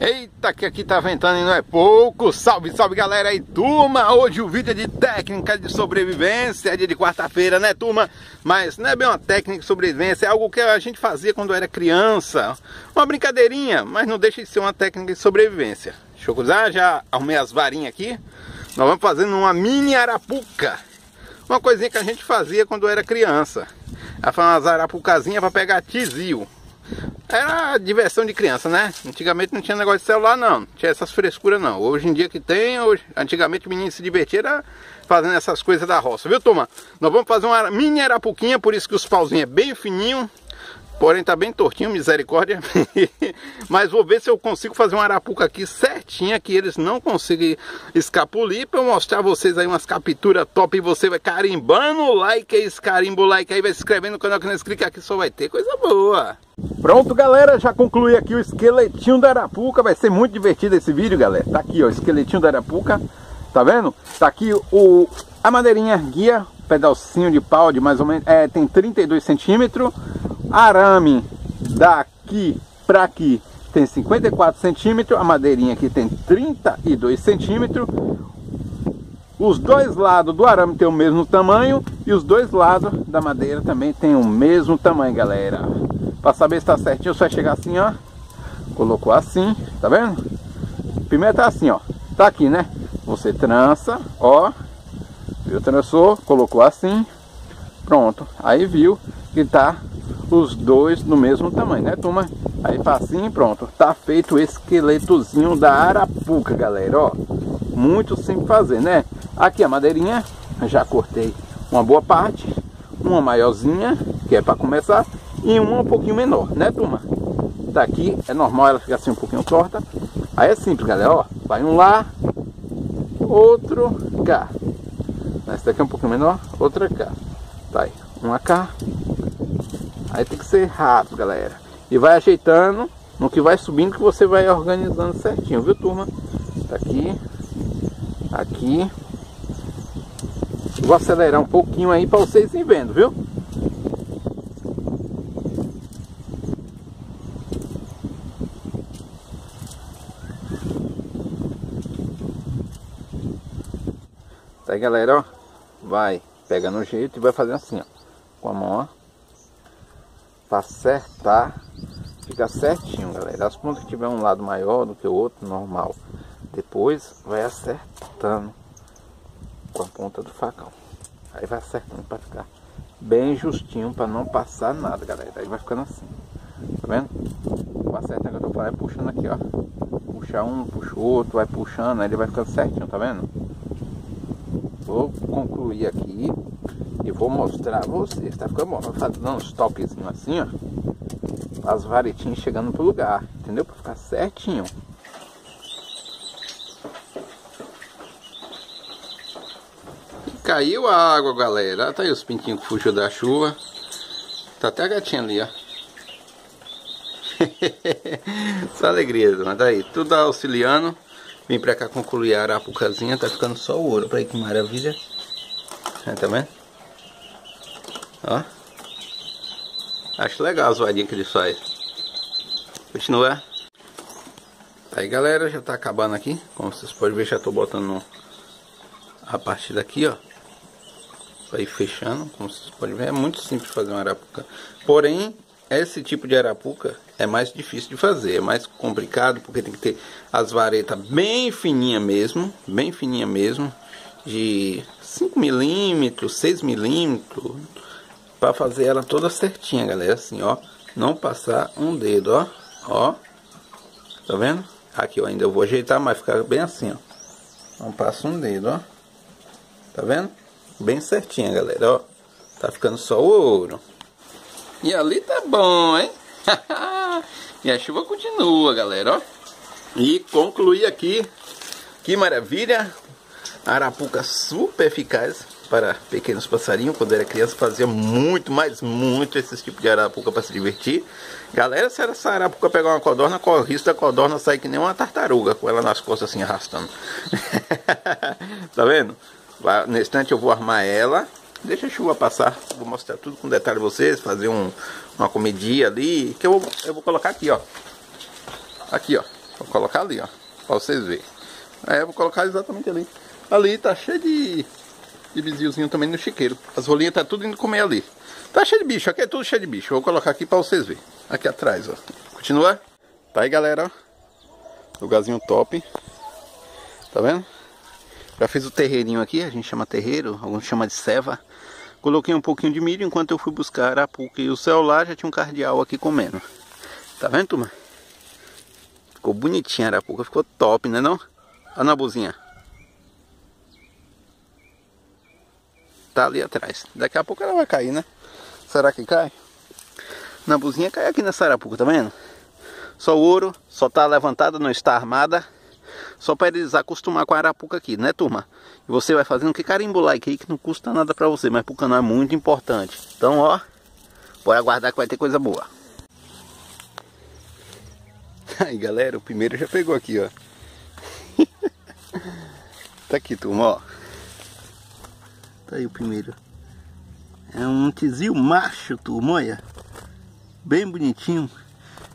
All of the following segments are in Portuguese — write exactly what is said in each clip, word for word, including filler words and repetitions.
Eita, que aqui tá ventando e não é pouco. Salve, salve galera e turma. Hoje o vídeo é de técnica de sobrevivência. É dia de quarta-feira, né turma? Mas não é bem uma técnica de sobrevivência. É algo que a gente fazia quando era criança. Uma brincadeirinha, mas não deixa de ser uma técnica de sobrevivência. Deixa eu cruzar, já arrumei as varinhas aqui. Nós vamos fazendo uma mini arapuca. Uma coisinha que a gente fazia quando era criança. Ela foi umas arapucazinhas pra pegar tizio. Era diversão de criança, né? Antigamente não tinha negócio de celular, não. Não tinha essas frescuras, não. Hoje em dia que tem, hoje... antigamente o menino se divertia era fazendo essas coisas da roça. Viu, turma? Nós vamos fazer uma mini arapuquinha, por isso que os pauzinhos é bem fininho. Porém tá bem tortinho, misericórdia. Mas vou ver se eu consigo fazer uma arapuca aqui certinha, que eles não conseguem escapulir, para eu mostrar a vocês aí umas capturas top. E você vai carimbando o like aí, carimba o like aí, vai se inscrevendo no canal, que não se clica aqui, só vai ter coisa boa. Pronto galera, já concluí aqui o esqueletinho da arapuca. Vai ser muito divertido esse vídeo galera. Tá aqui ó, o esqueletinho da arapuca. Tá vendo? Tá aqui o, a madeirinha guia, pedacinho de pau de mais ou menos, é, tem trinta e dois centímetros. Arame daqui para aqui tem cinquenta e quatro centímetros, a madeirinha aqui tem trinta e dois centímetros. Os dois lados do arame tem o mesmo tamanho e os dois lados da madeira também tem o mesmo tamanho, galera. Para saber se está certinho, só chegar assim, ó. Colocou assim, tá vendo? Primeiro tá assim, ó. Tá aqui, né? Você trança, ó. Viu? Trançou, colocou assim. Pronto. Aí viu que tá os dois no mesmo tamanho, né turma? Aí facinho, pronto, tá feito o esqueletozinho da arapuca galera, ó, muito simples fazer, né? Aqui a madeirinha já cortei uma boa parte, uma maiorzinha que é para começar e uma um pouquinho menor, né turma? Tá aqui, é normal ela ficar assim um pouquinho torta. Aí é simples galera, ó, vai um lá, outro cá, essa daqui é um pouquinho menor, outra cá, tá aí, uma cá. Aí tem que ser rápido, galera. E vai ajeitando no que vai subindo, que você vai organizando certinho, viu, turma? Tá aqui. Aqui. Vou acelerar um pouquinho aí para vocês irem vendo, viu? Tá aí, galera, ó. Vai pegando o jeito e vai fazendo assim, ó. Com a mão, ó. Para acertar, fica certinho, galera. As pontas que tiver um lado maior do que o outro, normal. Depois vai acertando com a ponta do facão. Aí vai acertando para ficar bem justinho, para não passar nada, galera. Aí vai ficando assim, tá vendo? O acerto que eu tô falando é puxando aqui, ó. Puxa um, puxa o outro, vai puxando, aí ele vai ficando certinho, tá vendo? Vou concluir aqui. E vou mostrar a vocês, tá ficando bom. Vou dando uns toquezinhos assim, ó. As varetinhas chegando pro lugar, entendeu? Pra ficar certinho. Caiu a água, galera. Tá aí os pintinhos que fugiu da chuva. Tá até a gatinha ali, ó. Só alegria, mas tá aí. Tudo auxiliando. Vim pra cá concluir a arapucazinha. Tá ficando só o ouro. Pra aí que maravilha. Tá vendo? Ó, acho legal as varinhas que ele faz. Continua. Aí galera, já tá acabando aqui. Como vocês podem ver, já tô botando a parte daqui, ó. Vai fechando, como vocês podem ver. É muito simples fazer uma arapuca. Porém, esse tipo de arapuca é mais difícil de fazer. É mais complicado, porque tem que ter as varetas bem fininha mesmo. Bem fininha mesmo. De cinco milímetros, seis milímetros, para fazer ela toda certinha, galera, assim, ó, não passar um dedo, ó, ó, tá vendo? Aqui, ó, ainda eu vou ajeitar, mas fica bem assim, ó, não passa um dedo, ó, tá vendo? Bem certinha, galera, ó, tá ficando só ouro. E ali tá bom, hein? E a chuva continua, galera, ó. E concluí aqui, que maravilha! Arapuca super eficaz para pequenos passarinhos. Quando era criança fazia muito, mas muito esse tipo de arapuca para se divertir. Galera, se essa arapuca pegar uma codorna, corre o risco da codorna sair que nem uma tartaruga, com ela nas costas assim arrastando. Tá vendo? Nesse instante eu vou armar ela. Deixa a chuva passar, vou mostrar tudo com detalhe a vocês. Fazer um, uma comidinha ali, que eu, eu vou colocar aqui, ó. Aqui, ó. Vou colocar ali, ó, pra vocês verem. É, eu vou colocar exatamente ali. Ali tá cheio de, de beziozinho também no chiqueiro. As rolinhas tá tudo indo comer ali. Tá cheio de bicho, aqui é tudo cheio de bicho. Vou colocar aqui pra vocês verem. Aqui atrás, ó. Continua. Tá aí, galera, ó. Lugarzinho top. Tá vendo? Já fiz o terreirinho aqui, a gente chama terreiro, alguns chamam de ceva. Coloquei um pouquinho de milho enquanto eu fui buscar a arapuca. E o céu lá já tinha um cardeal aqui comendo. Tá vendo, turma? Ficou bonitinha a arapuca, ficou top, né não? Olha na buzinha. Tá ali atrás. Daqui a pouco ela vai cair, né? Será que cai? Na buzinha cai aqui nessa arapuca, tá vendo? Só o ouro, só tá levantada, não está armada. Só para eles acostumar com a arapuca aqui, né, turma? E você vai fazendo que carimbo like aí, que não custa nada para você, mas pro canal é muito importante. Então, ó, bora aguardar que vai ter coisa boa. Aí, galera, o primeiro já pegou aqui, ó. Tá aqui, turma, ó. Tá aí o primeiro. É um tizio macho, turma, olha. Bem bonitinho.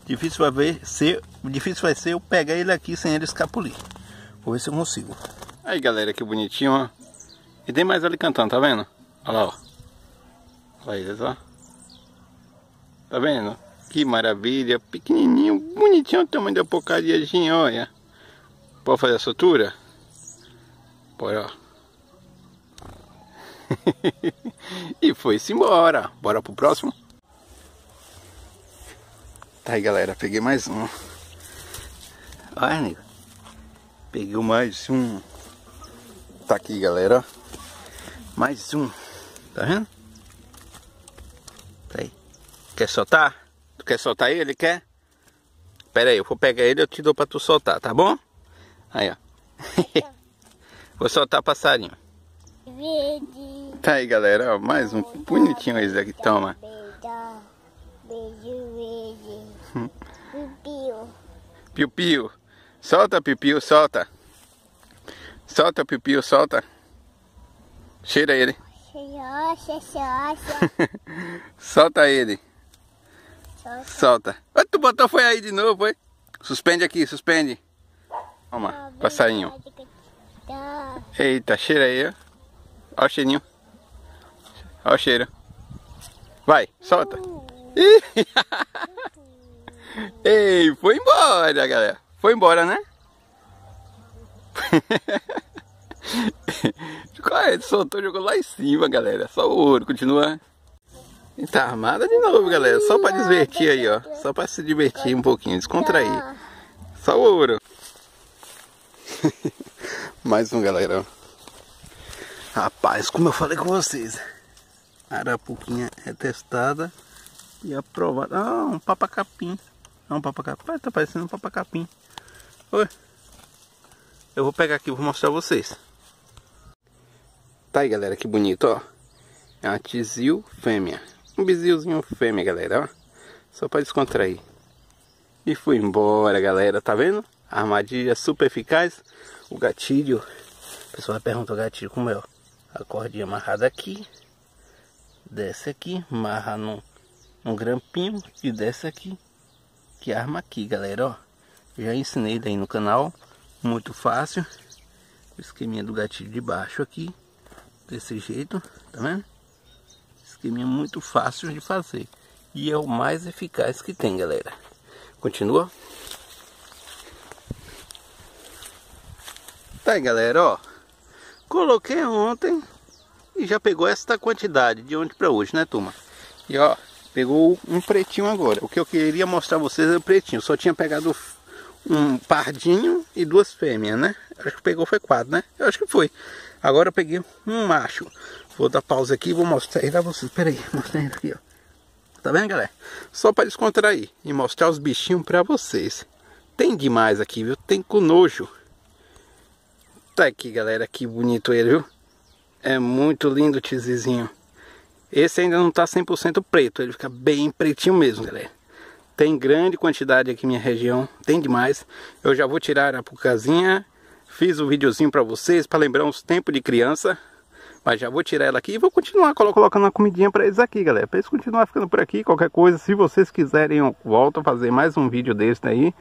Difícil vai ver ser... Difícil vai ser eu pegar ele aqui sem ele escapulir. Vou ver se eu consigo. Aí, galera, que bonitinho, ó. E tem mais ali cantando, tá vendo? Olha lá, ó. Olha eles, ó. Tá vendo? Que maravilha. Pequenininho, bonitinho o tamanho da porcariazinha, olha. Pode fazer a sutura? Bora, ó. E foi-se embora. Bora pro próximo? Tá aí, galera, peguei mais um. Olha, nego. Peguei mais um. Tá aqui, galera. Mais um. Tá vendo? Tá aí. Quer soltar? Tu quer soltar ele? Quer? Pera aí, eu vou pegar ele e eu te dou pra tu soltar, tá bom? Aí, ó. Vou soltar passarinho. Verde. Tá aí, galera, ó. Mais um. Bonitinho esse daqui. Toma. Piu-piu. Solta, piu-piu, solta. Solta, piu-piu, solta. Cheira ele. Nossa, nossa. Solta ele. Solta. Solta. Ah, tu botou foi aí de novo, foi? Suspende aqui, suspende. Toma, passarinho. Eita, cheira aí, ó. Ó o cheirinho. Ó o cheiro. Vai, solta. Ih. Ei, foi embora, galera. Foi embora, né? Ele soltou, jogou lá em cima, galera. Só o ouro, continua. E tá armada de novo, galera. Só pra divertir aí, ó. Só pra se divertir um pouquinho, descontrair. Só o ouro. Mais um, galera. Rapaz, como eu falei com vocês, a arapuquinha é testada e aprovada. Ah, um papacapim. É um papacapim, tá parecendo um papacapim. Oi. Eu vou pegar aqui e vou mostrar a vocês. Tá aí, galera, que bonito, ó. É uma tizio fêmea. Um beziozinho fêmea, galera, ó. Só pra descontrair. E foi embora, galera, tá vendo? A armadilha super eficaz. O gatilho. O pessoal pergunta o gatilho como é, ó. A cordinha amarrada aqui. Desce aqui, amarra num, num grampinho e desce aqui. Que arma aqui, galera, ó. Já ensinei daí no canal, muito fácil. O esqueminha do gatilho de baixo aqui, desse jeito, tá vendo? Esqueminha muito fácil de fazer e é o mais eficaz que tem, galera. Continua. Tá aí, galera, ó. Coloquei ontem e já pegou esta quantidade de ontem pra hoje, né, turma? E ó, pegou um pretinho agora. O que eu queria mostrar a vocês é o pretinho. Só tinha pegado um pardinho e duas fêmeas, né? Acho que pegou foi quatro, né? Eu acho que foi. Agora eu peguei um macho. Vou dar pausa aqui e vou mostrar aí pra vocês. Pera aí, mostrei aqui, ó. Tá vendo, galera? Só para descontrair e mostrar os bichinhos pra vocês. Tem demais aqui, viu? Tem com nojo. Tá aqui, galera. Que bonito ele, viu? É muito lindo o tizizinho. Esse ainda não tá cem por cento preto, ele fica bem pretinho mesmo, galera. Tem grande quantidade aqui na minha região, tem demais. Eu já vou tirar a arapucazinha, fiz um videozinho pra vocês, pra lembrar uns tempos de criança. Mas já vou tirar ela aqui e vou continuar colocando a comidinha pra eles aqui, galera. Pra eles continuarem ficando por aqui, qualquer coisa, se vocês quiserem eu volto a fazer mais um vídeo desse daí.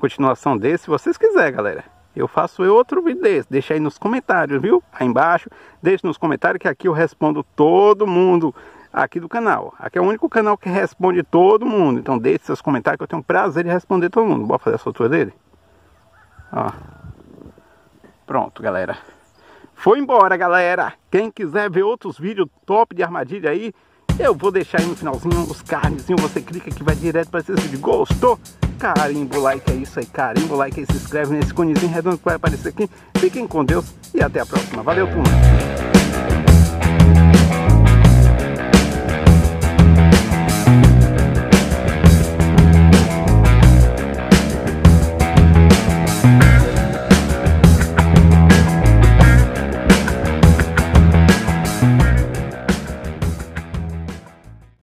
continuação desse, se vocês quiserem, galera. Eu faço outro vídeo desse, deixa aí nos comentários, viu? Aí embaixo, deixa nos comentários que aqui eu respondo todo mundo aqui do canal. Aqui é o único canal que responde todo mundo, então deixe seus comentários que eu tenho prazer de responder todo mundo. Bora fazer a soltura dele? Ó. Pronto, galera. Foi embora, galera. Quem quiser ver outros vídeos top de armadilha aí, eu vou deixar aí no finalzinho os cardzinhos. Você clica que vai direto para esse vídeo. Gostou? Carimbo like, é isso aí. Carimbo like e se inscreve nesse conezinho redondo que vai aparecer aqui. Fiquem com Deus e até a próxima. Valeu, turma.